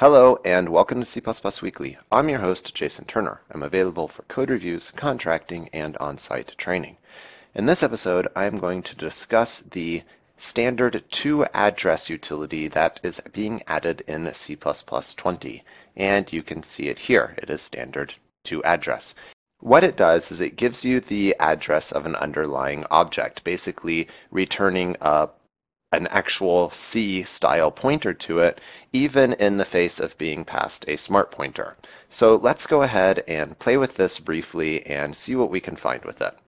Hello and welcome to C++ Weekly. I'm your host, Jason Turner. I'm available for code reviews, contracting, and on-site training. In this episode, I'm going to discuss the standard to_address utility that is being added in C++20. And you can see it here. It is standard to_address. What it does is it gives you the address of an underlying object, basically returning an actual C style pointer to it, even in the face of being passed a smart pointer. So let's go ahead and play with this briefly and see what we can find with it.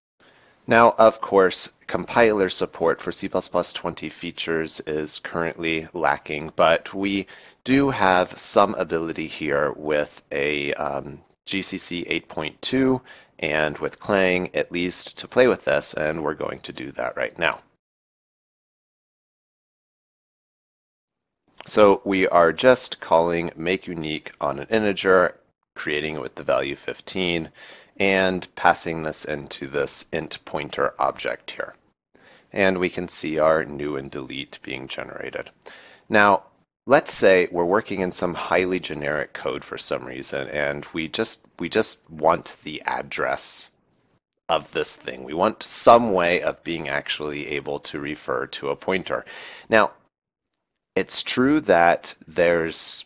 Now, of course, compiler support for C++20 features is currently lacking, but we do have some ability here with a GCC 8.2 and with Clang, at least, to play with this, and we're going to do that right now. So we are just calling make unique on an integer, creating it with the value 15, and passing this into this int pointer object here. And we can see our new and delete being generated. Now, let's say we're working in some highly generic code for some reason, and we just want the address of this thing. We want some way of being actually able to refer to a pointer. Now, it's true that there's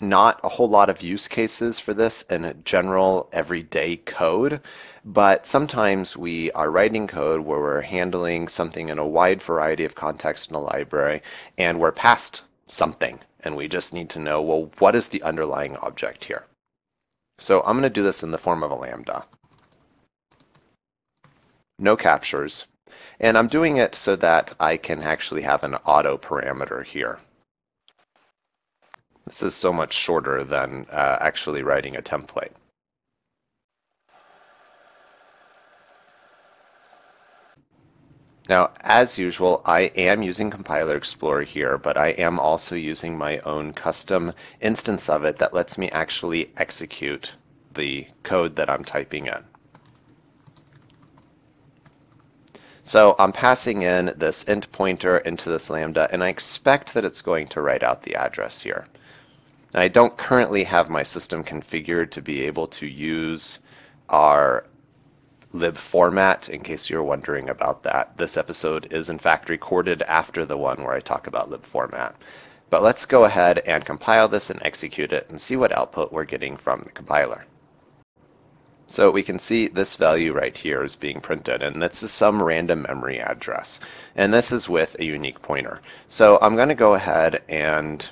not a whole lot of use cases for this in a general everyday code, but sometimes we are writing code where we're handling something in a wide variety of contexts in a library, and we're passed something, and we just need to know, well, what is the underlying object here? So I'm going to do this in the form of a lambda. No captures. And I'm doing it so that I can actually have an auto parameter here. This is so much shorter than actually writing a template. Now, as usual, I am using Compiler Explorer here, but I am also using my own custom instance of it that lets me actually execute the code that I'm typing in. So I'm passing in this int pointer into this lambda, and I expect that it's going to write out the address here. Now, I don't currently have my system configured to be able to use our lib format, in case you're wondering about that. This episode is in fact recorded after the one where I talk about lib format. But let's go ahead and compile this and execute it and see what output we're getting from the compiler. So we can see this value right here is being printed, and this is some random memory address. And this is with a unique pointer. So I'm going to go ahead and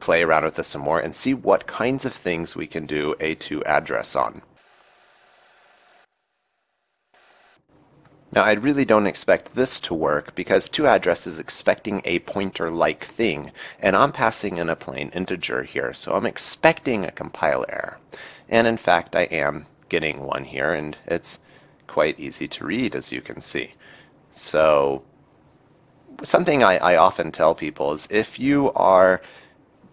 play around with this some more and see what kinds of things we can do a to_address on. Now, I really don't expect this to work because to_address is expecting a pointer-like thing, and I'm passing in a plain integer here, so I'm expecting a compile error. And in fact, I am getting one here, and it's quite easy to read, as you can see. So something I often tell people is if you are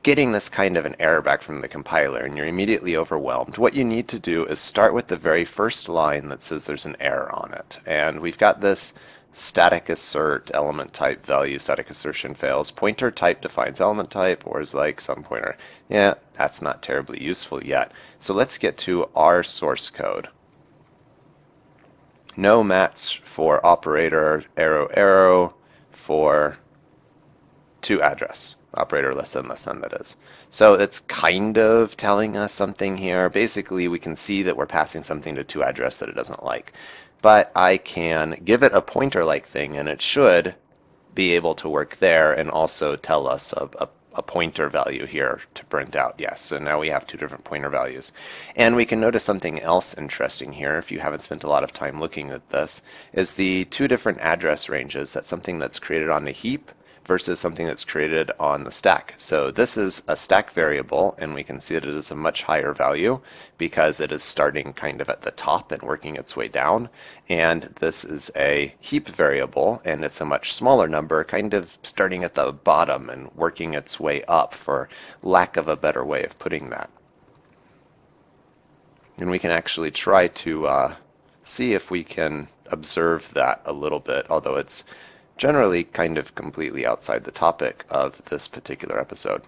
getting this kind of an error back from the compiler and you're immediately overwhelmed, what you need to do is start with the very first line that says there's an error on it. And we've got this static assert element type value, static assertion fails, pointer type defines element type, or is like some pointer. Yeah, that's not terribly useful yet. So let's get to our source code. No match for operator arrow arrow for to_address. Operator less than that is. So it's kind of telling us something here. Basically, we can see that we're passing something to to_address that it doesn't like. But I can give it a pointer-like thing, and it should be able to work there and also tell us a pointer value here to print out. Yes, so now we have two different pointer values. And we can notice something else interesting here, if you haven't spent a lot of time looking at this, is the two different address ranges. That's something that's created on the heap versus something that's created on the stack. So this is a stack variable, and we can see that it is a much higher value because it is starting kind of at the top and working its way down. And this is a heap variable, and it's a much smaller number, kind of starting at the bottom and working its way up, for lack of a better way of putting that. And we can actually try to see if we can observe that a little bit, although it's generally kind of completely outside the topic of this particular episode.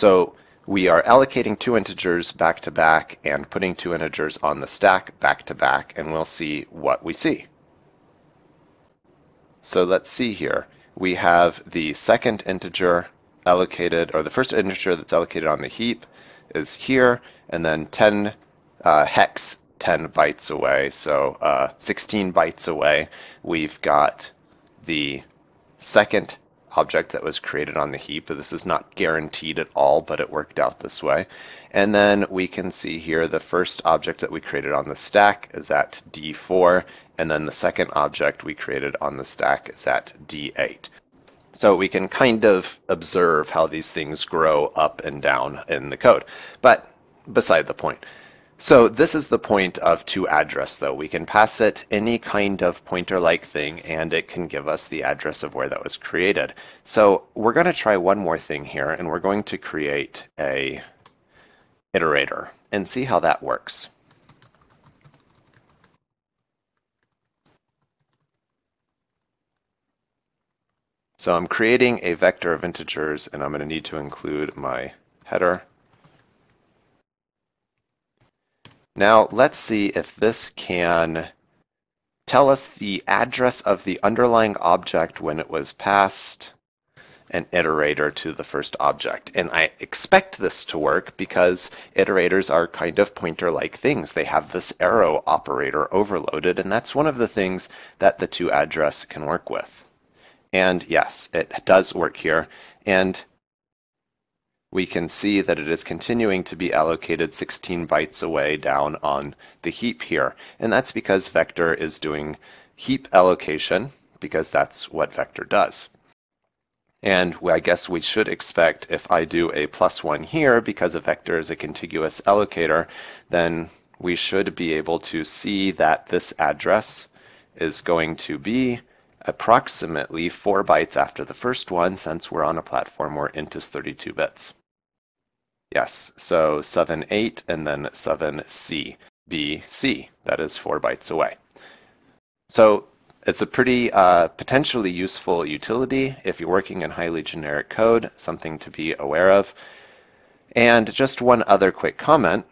So we are allocating two integers back to back and putting two integers on the stack back to back, and we'll see what we see. So let's see here. We have the second integer allocated, or the first integer that's allocated on the heap is here, and then 10 hex 10 bytes away, so 16 bytes away, we've got the second object that was created on the heap. This is not guaranteed at all, but it worked out this way. And then we can see here the first object that we created on the stack is at D4, and then the second object we created on the stack is at D8. So we can kind of observe how these things grow up and down in the code, but beside the point. So this is the point of toAddress, though. We can pass it any kind of pointer-like thing, and it can give us the address of where that was created. So we're going to try one more thing here, and we're going to create a iterator and see how that works. So I'm creating a vector of integers, and I'm going to need to include my header. Now let's see if this can tell us the address of the underlying object when it was passed an iterator to the first object. And I expect this to work because iterators are kind of pointer-like things. They have this arrow operator overloaded, and that's one of the things that the toAddress can work with. And yes, it does work here. And we can see that it is continuing to be allocated 16 bytes away down on the heap here. And that's because vector is doing heap allocation, because that's what vector does. And I guess we should expect if I do a +1 here, because a vector is a contiguous allocator, then we should be able to see that this address is going to be approximately 4 bytes after the first one, since we're on a platform where int is 32 bits. Yes, so 7, 8, and then 7, C, B, C. That is 4 bytes away. So it's a pretty potentially useful utility if you're working in highly generic code, something to be aware of. And just one other quick comment.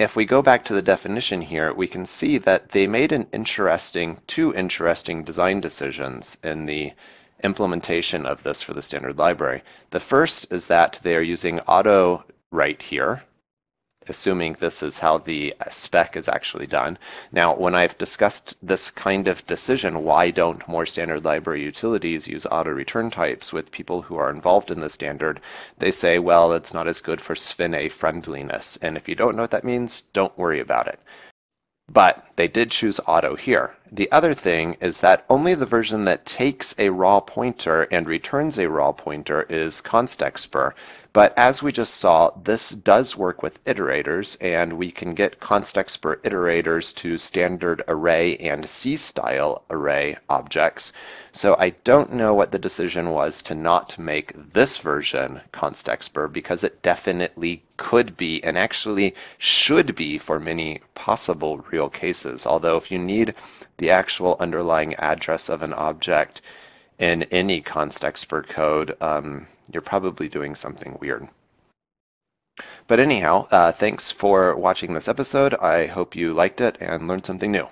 If we go back to the definition here, we can see that they made an interesting, two interesting design decisions in the implementation of this for the standard library. The first is that they are using auto write here, assuming this is how the spec is actually done. Now, when I've discussed this kind of decision, why don't more standard library utilities use auto return types with people who are involved in the standard, they say, well, it's not as good for SFINAE friendliness. And if you don't know what that means, don't worry about it. But they did choose auto here. The other thing is that only the version that takes a raw pointer and returns a raw pointer is constexpr. But as we just saw, this does work with iterators, and we can get constexpr iterators to standard array and C-style array objects. So I don't know what the decision was to not make this version constexpr, because it definitely could be, and actually should be for many possible real cases. Although if you need the actual underlying address of an object in any constexpr code, you're probably doing something weird. But anyhow, thanks for watching this episode. I hope you liked it and learned something new.